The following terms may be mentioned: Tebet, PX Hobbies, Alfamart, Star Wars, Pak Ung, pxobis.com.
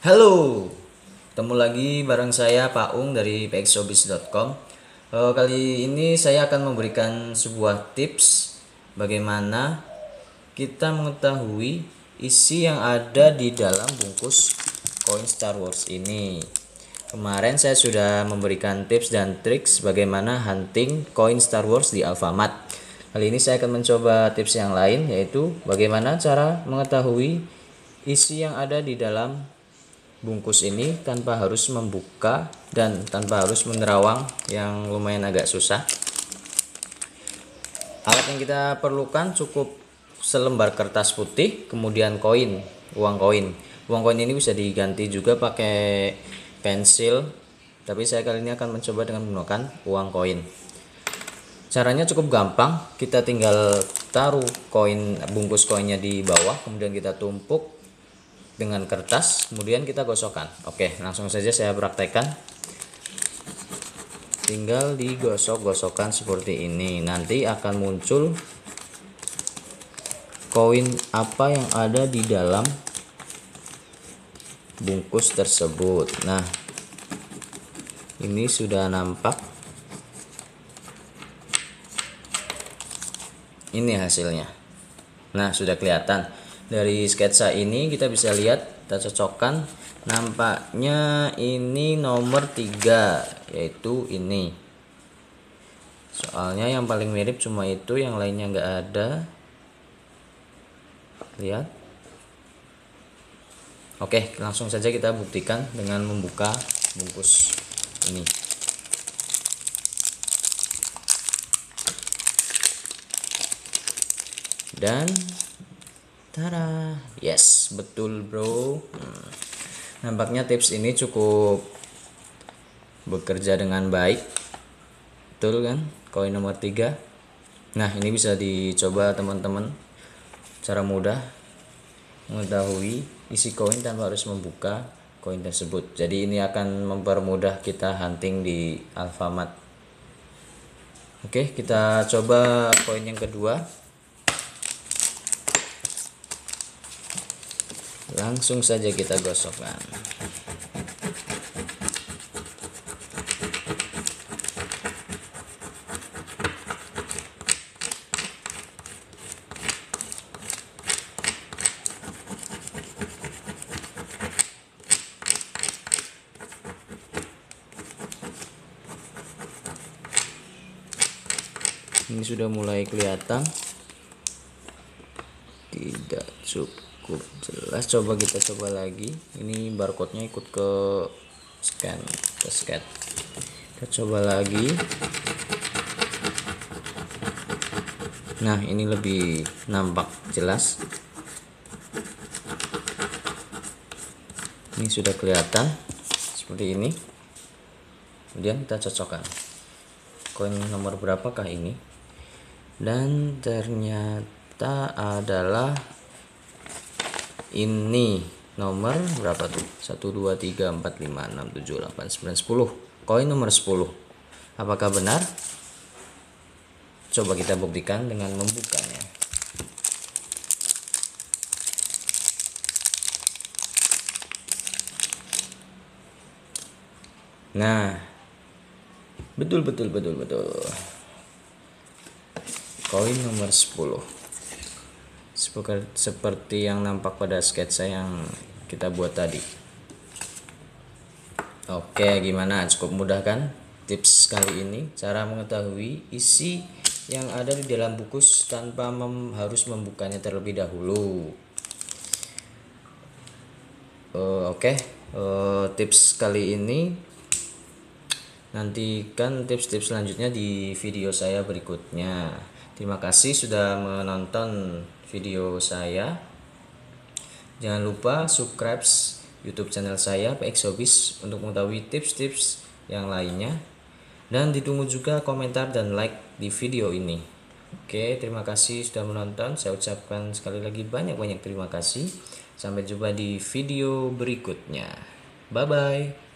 Halo, ketemu lagi bareng saya Pak Ung dari pxobis.com. Kali ini saya akan memberikan sebuah tips bagaimana kita mengetahui isi yang ada di dalam bungkus koin Star Wars ini. Kemarin saya sudah memberikan tips dan triks bagaimana hunting koin Star Wars di Alfamart. Kali ini saya akan mencoba tips yang lain, yaitu bagaimana cara mengetahui isi yang ada di dalam bungkus ini tanpa harus membuka dan tanpa harus menerawang, yang lumayan agak susah. Alat yang kita perlukan cukup selembar kertas putih, kemudian koin, uang koin ini bisa diganti juga pakai pensil, tapi saya kali ini akan mencoba dengan menggunakan uang koin. Caranya cukup gampang, kita tinggal taruh bungkus koinnya di bawah, kemudian kita tumpuk dengan kertas, kemudian kita gosokkan. Oke, langsung saja saya praktekkan. Tinggal digosok-gosokkan seperti ini. Nanti akan muncul koin apa yang ada di dalam bungkus tersebut. Nah, ini sudah nampak. Ini hasilnya. Nah, sudah kelihatan. Dari sketsa ini kita bisa lihat, kita cocokkan, nampaknya ini nomor 3, yaitu ini. Soalnya yang paling mirip cuma itu, yang lainnya nggak ada. Lihat. Oke, langsung saja kita buktikan dengan membuka bungkus ini. Dan tada, yes, betul bro. Nampaknya tips ini cukup bekerja dengan baik. Betul kan? Koin nomor 3. Nah, ini bisa dicoba teman-teman. Cara mudah mengetahui isi koin tanpa harus membuka koin tersebut. Jadi ini akan mempermudah kita hunting di Alfamart. Oke, kita coba koin yang kedua. Langsung saja kita gosokkan. Ini sudah mulai kelihatan. Tidak cukup jelas, kita coba lagi. Ini barcode-nya ikut ke scan. Kita coba lagi. Nah, ini lebih nampak jelas. Ini sudah kelihatan seperti ini. Kemudian kita cocokkan. Koin nomor berapakah ini? Dan ternyata adalah ini nomor berapa tuh? 1, 2, 3, 4, 5, 6, 7, 8, 9, 10. Koin nomor 10. Apakah benar? Coba kita buktikan dengan membukanya. Nah, betul. Koin nomor 10. Seperti yang nampak pada sketsa yang kita buat tadi. Oke, gimana? Cukup mudah kan tips kali ini, cara mengetahui isi yang ada di dalam bungkus tanpa harus membukanya terlebih dahulu. Oke, tips kali ini, nantikan tips-tips selanjutnya di video saya berikutnya. Terima kasih sudah menonton video saya. Jangan lupa subscribe YouTube channel saya PX Hobbies untuk mengetahui tips-tips yang lainnya, dan ditunggu juga komentar dan like di video ini. Oke, terima kasih sudah menonton. Saya ucapkan sekali lagi banyak-banyak terima kasih. Sampai jumpa di video berikutnya. Bye bye.